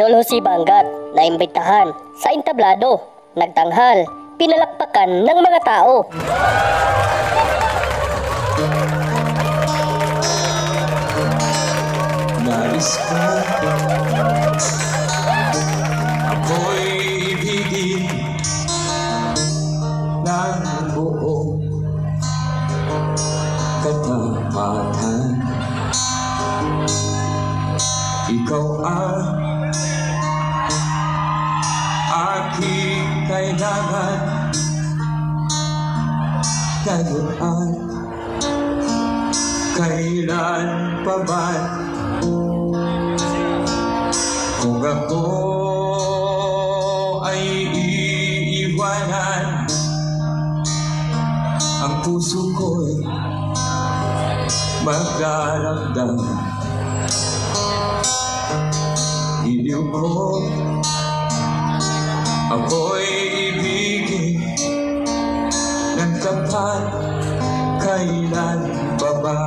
Idol Jose Bangat na imbitahan sa entablado, nagtanghal, pinalakpakan ng mga tao. Nais ko, ako'y ibigin ng buong katapatan. Ikaw aking kailangan, kayo at kailan pa ba? Kung ako ay iiwanan, ang puso ko'y magdaramdam. Iliw ko, ako'y ibigin ng tapat, kailan pa ba?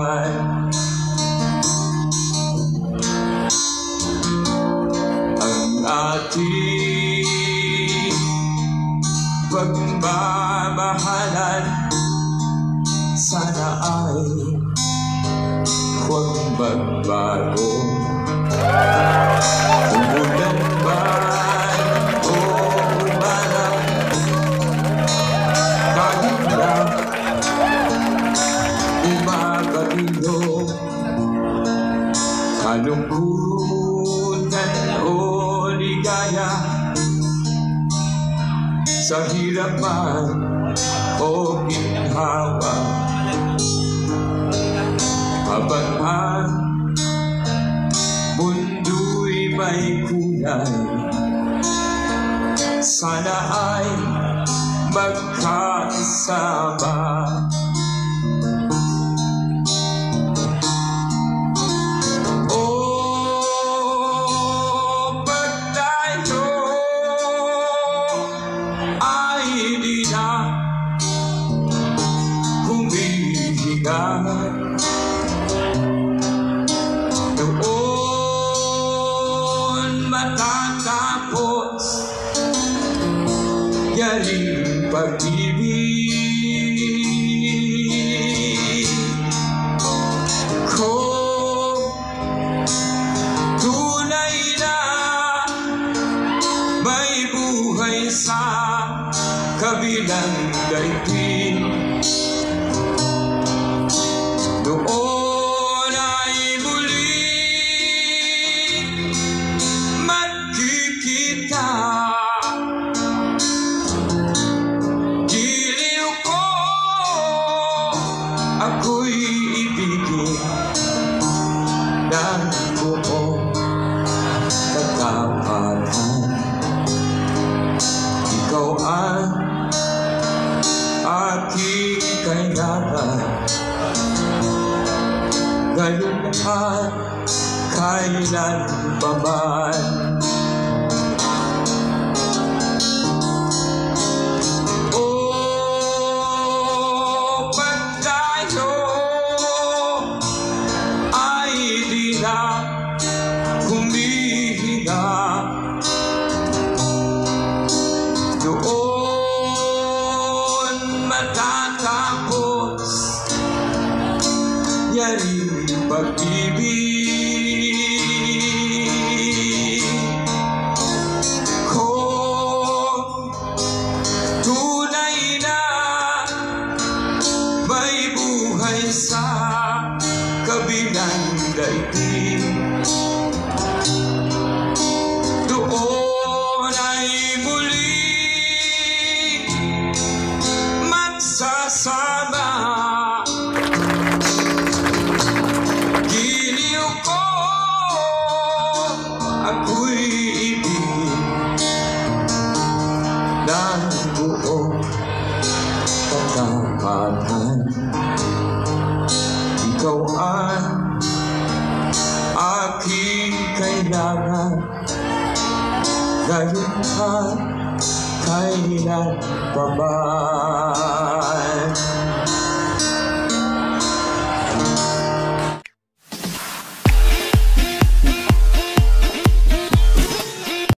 Pagmamahalan, sana ay huwag magbago. Umulan man o umalang, kahit na umagailo, kalungkutan o ligaya, sa hirap man o ginhawa, habang ang mundo'y may kulay, sana ay magkasama. Noon matatapos yaring pag-ibig ko, tunay na may buhay sa kabilang daigdig. Ako'y ibigin ng buong katapatan. Ikaw ang aking kailangan, gayon at kailan pa man. Matatapos yaring pag-ibig ko, tunay na may buhay sa kabilang daigdig. Ako'y ibigin ng buong katapatan. Ikaw ang aking kailangan, gayon at kailan pa ba?